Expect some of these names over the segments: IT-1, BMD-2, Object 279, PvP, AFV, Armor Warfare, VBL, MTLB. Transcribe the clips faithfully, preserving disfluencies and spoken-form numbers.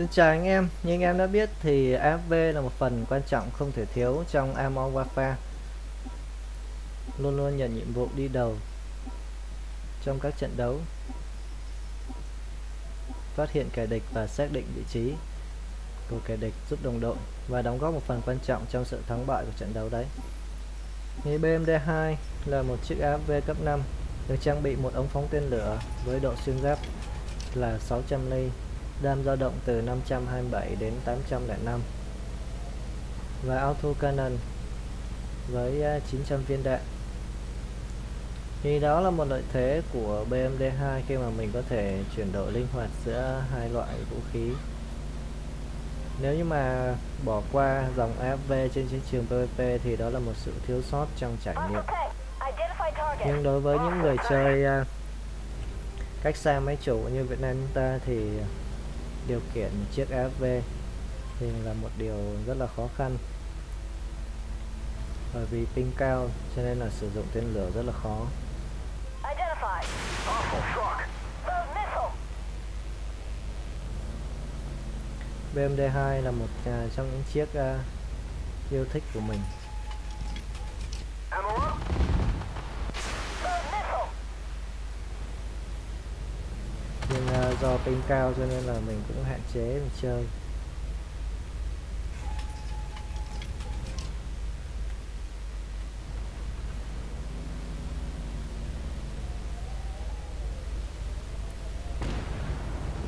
Xin chào anh em, như anh em đã biết thì a ép vê là một phần quan trọng không thể thiếu trong Armor Warfare, luôn luôn nhận nhiệm vụ đi đầu trong các trận đấu, phát hiện kẻ địch và xác định vị trí của kẻ địch, giúp đồng đội và đóng góp một phần quan trọng trong sự thắng bại của trận đấu đấy. Thì B M D hai là một chiếc a ép vê cấp năm được trang bị một ống phóng tên lửa với độ xuyên giáp là sáu trăm ly, đam dao động từ năm trăm hai mươi bảy đến tám trăm lẻ năm và auto cannon với chín trăm viên đạn. Thì đó là một lợi thế của B M D hai khi mà mình có thể chuyển đổi linh hoạt giữa hai loại vũ khí. Nếu như mà bỏ qua dòng a ép vê trên chiến trường PvP thì đó là một sự thiếu sót trong trải nghiệm. Nhưng đối với những người chơi cách xa máy chủ như Việt Nam chúng ta thì điều khiển chiếc a ép vê thì là một điều rất là khó khăn, bởi vì ping cao cho nên là sử dụng tên lửa rất là khó. B M D hai là một uh, trong những chiếc uh, yêu thích của mình. Nhưng uh, do ping cao cho nên là mình cũng hạn chế mình chơi.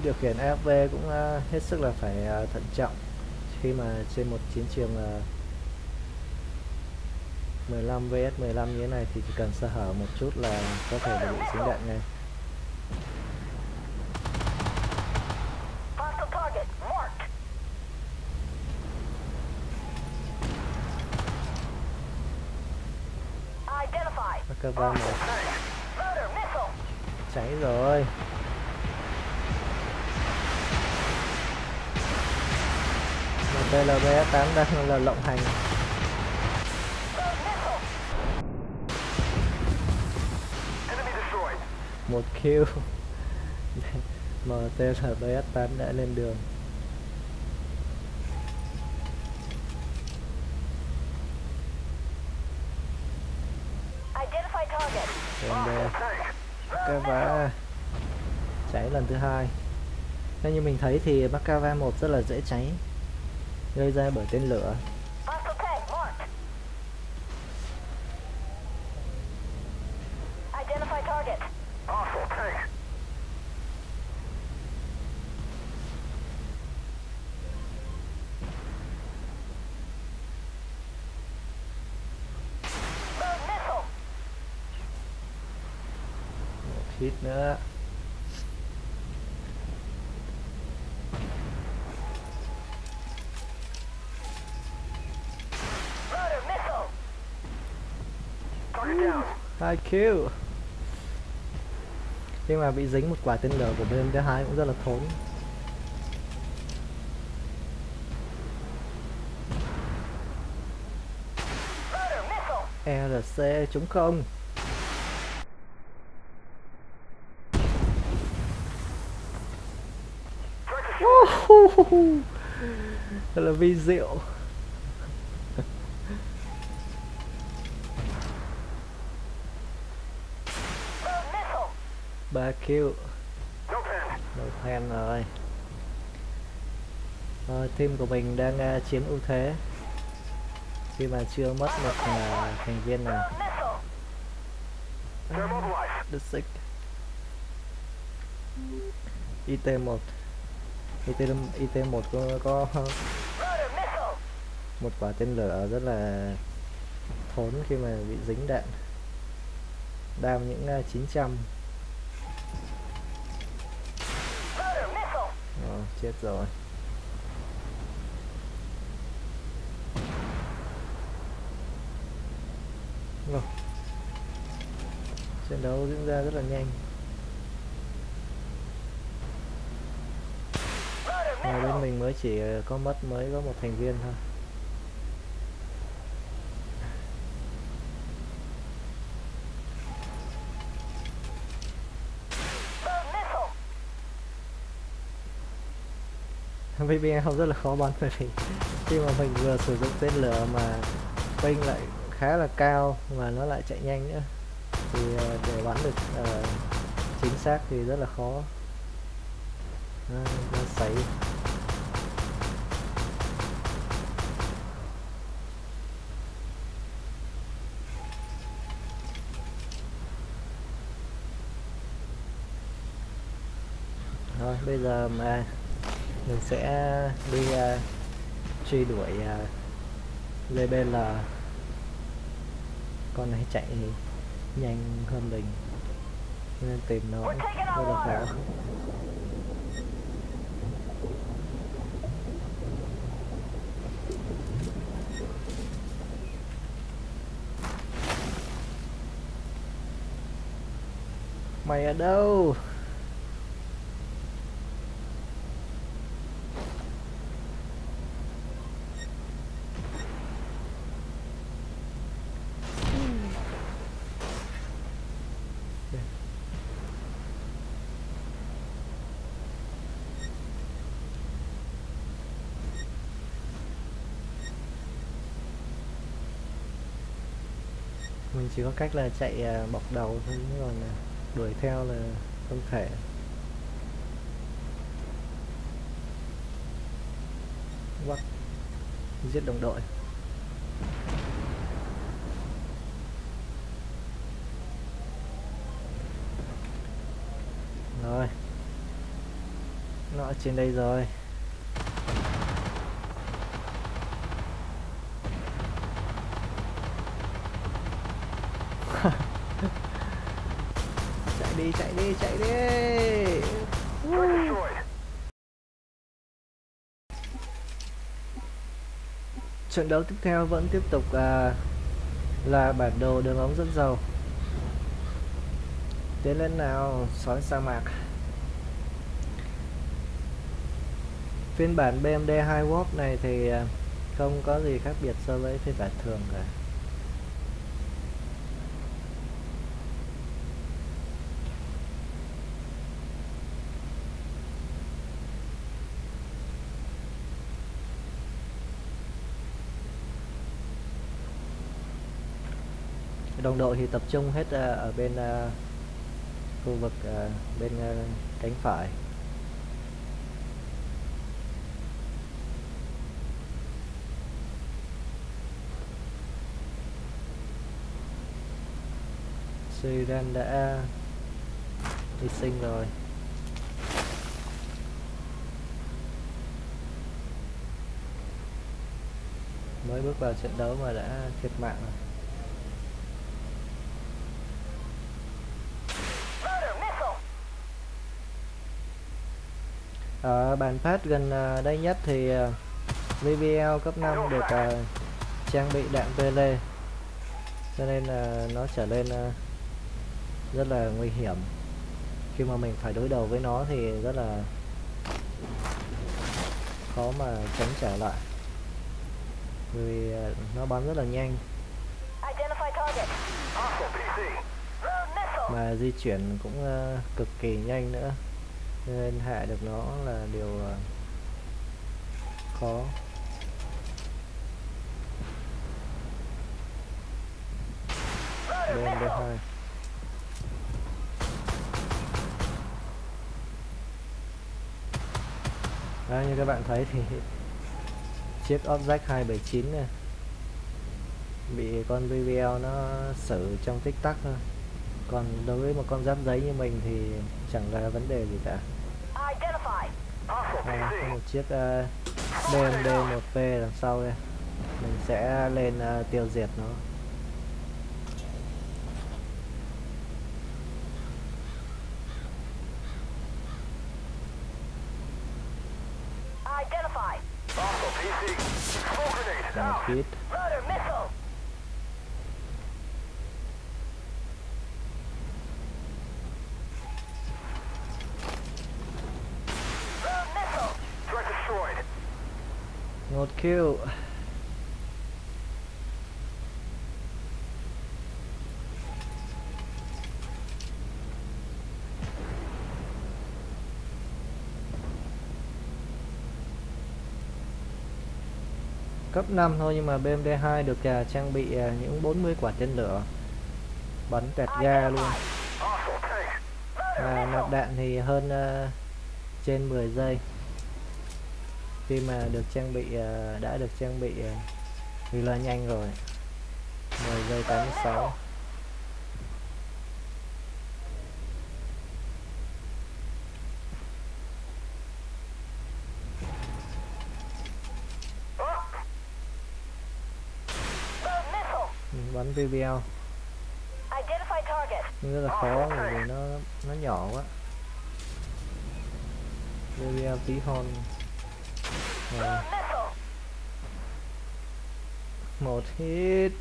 Điều khiển a ép vê cũng uh, hết sức là phải uh, thận trọng khi mà trên một chiến trường uh, mười lăm vs mười lăm như thế này thì chỉ cần sơ hở một chút là có thể là bị trúng đạn ngay. Cơ quan cháy rồi. M T L B tám đang là lộng hành. Một kill. M T L B tám đã lên đường. Cái vá cháy lần thứ hai. Nên như mình thấy thì Mắc Ca Va một rất là dễ cháy, gây ra bởi tên lửa. Một hit nữa. Hai kill. Nhưng mà bị dính một quả tên lửa của B M D hai cũng rất là thốn. e rờ xê trúng không? Thật là vi diệu. ba kill. Đầu phen rồi. Rồi, team của mình đang uh, chiếm ưu thế khi mà chưa mất một uh, thành viên nào. À, đứt xích. I T một có, có một quả tên lửa rất là thốn khi mà bị dính đạn. Đam những uh, chín trăm. Chết rồi. Oh. Trận đấu diễn ra rất là nhanh. Mà bên mình mới chỉ có mất mới có một thành viên thôi. vê bê lờ không rất là khó bắn, bởi vì khi mà mình vừa sử dụng tên lửa mà ping lại khá là cao mà nó lại chạy nhanh nữa, thì để bắn được uh, chính xác thì rất là khó. À, nó sấy. Rồi bây giờ mà mình sẽ đi uh, truy đuổi uh, lê bê lờ, con này chạy nhanh hơn mình nên tìm nó rất là khó. Mày ở đâu? Mình chỉ có cách là chạy uh, bọc đầu thôi, còn uh, đuổi theo là không thể. What? Giết đồng đội. Rồi. Nó ở trên đây rồi. Đi, chạy đi, chạy đi. Trận đấu tiếp theo vẫn tiếp tục à, là bản đồ đường ống dẫn dầu. Tiến lên nào, sói sa mạc. Phiên bản bê em đê hai Warp này thì không có gì khác biệt so với phiên bản thường cả. Đồng đội thì tập trung hết uh, ở bên uh, khu vực uh, bên uh, cánh phải. Sudan đã hy sinh rồi. Mới bước vào trận đấu mà đã thiệt mạng rồi. Ở bàn phát gần đây nhất thì vê bê lờ cấp năm được uh, trang bị đạn pê lê, cho nên là uh, nó trở nên uh, rất là nguy hiểm. Khi mà mình phải đối đầu với nó thì rất là khó mà chống trả lại, vì uh, nó bắn rất là nhanh mà di chuyển cũng uh, cực kỳ nhanh nữa, nên hạ được nó là điều uh, khó. bê em đê hai à, như các bạn thấy thì chiếc Object hai bảy chín này bị con vê bê lờ nó xử trong tích tắc thôi. Còn đối với một con giáp giấy như mình thì chẳng là vấn đề gì cả. À, một chiếc uh, bê em đê một pê đằng sau đây, mình sẽ lên uh, tiêu diệt nó. Identify. Một kill. cấp năm thôi, nhưng mà B M D hai được uh, trang bị uh, những bốn mươi quả tên lửa bắn tẹt ga luôn. Và nạp đạn thì hơn uh, trên mười giây khi mà được trang bị uh, đã được trang bị uh, reload nhanh rồi. Mười giây tám mươi sáu. Bắn V B L rất là khó vì nó nó nhỏ quá. V B L tí hon à. Một hit,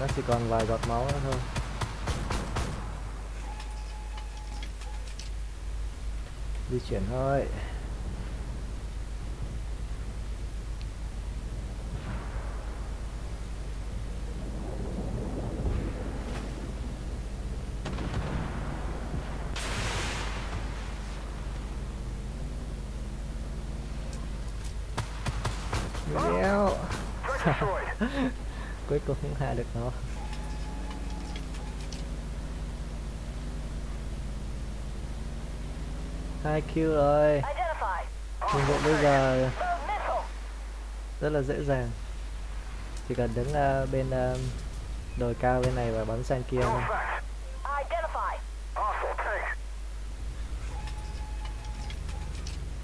nó chỉ còn vài giọt máu nữa thôi. Di chuyển thôi. Cuối cùng cũng hạ được nó. Hai kill rồi. Nhiệm vụ bây giờ rất là dễ dàng, chỉ cần đứng uh, bên uh, đồi cao bên này và bắn sang kia thôi.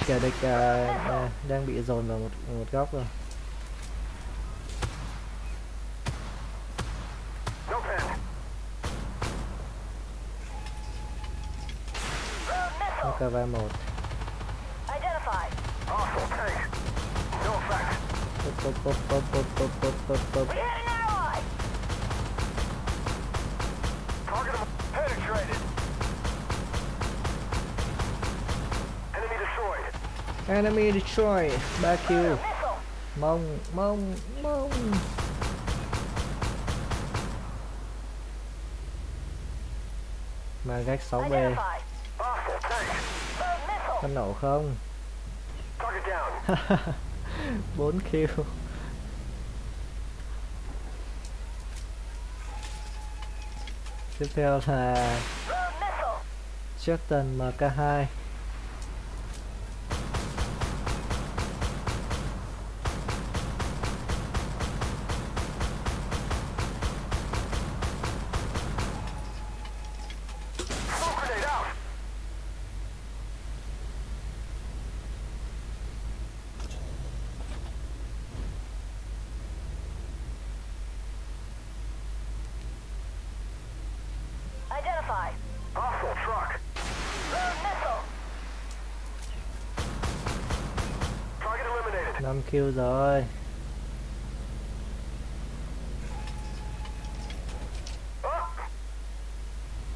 Kẻ địch uh, uh, đang bị dồn vào một một góc rồi. Cover một. Pop pop pop pop pop pop pop pop. Enemy destroyed. Ba kill. Mong mong mong. Mà gác sáu B. Có nổ không? bốn kill. Tiếp theo là Justin M K hai. năm kill rồi.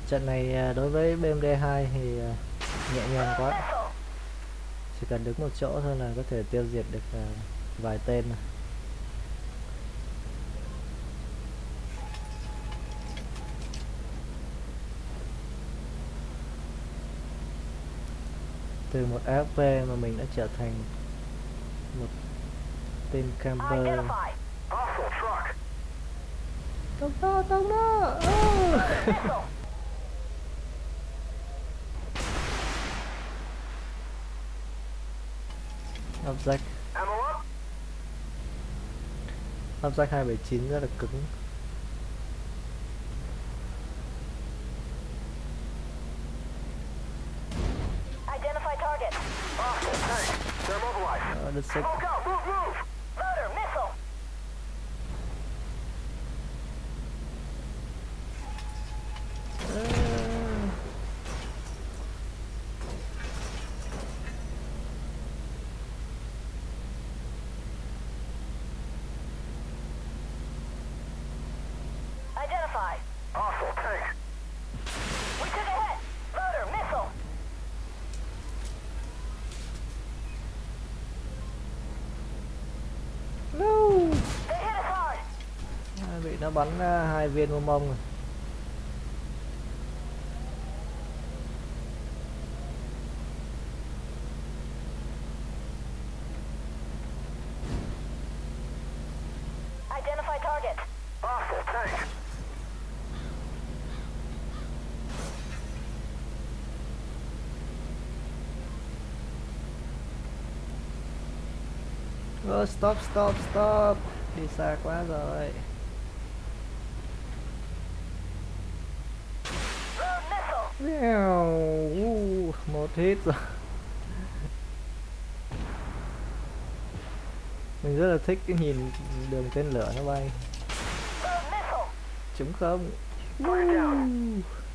Trận này đối với B M D hai thì nhẹ nhàng quá, chỉ cần đứng một chỗ thôi là có thể tiêu diệt được vài tên. Từ một A F V mà mình đã trở thành một tên camper. Tông đó, tông đó. Object Object hai bảy chín rất là cứng. Được sạch. Nó bắn hai uh, viên mông mông rồi. Oh, stop stop stop. Đi xa quá rồi. Uh, một hit rồi. Mình rất là thích cái nhìn đường tên lửa nó bay. Chúng không. Uh.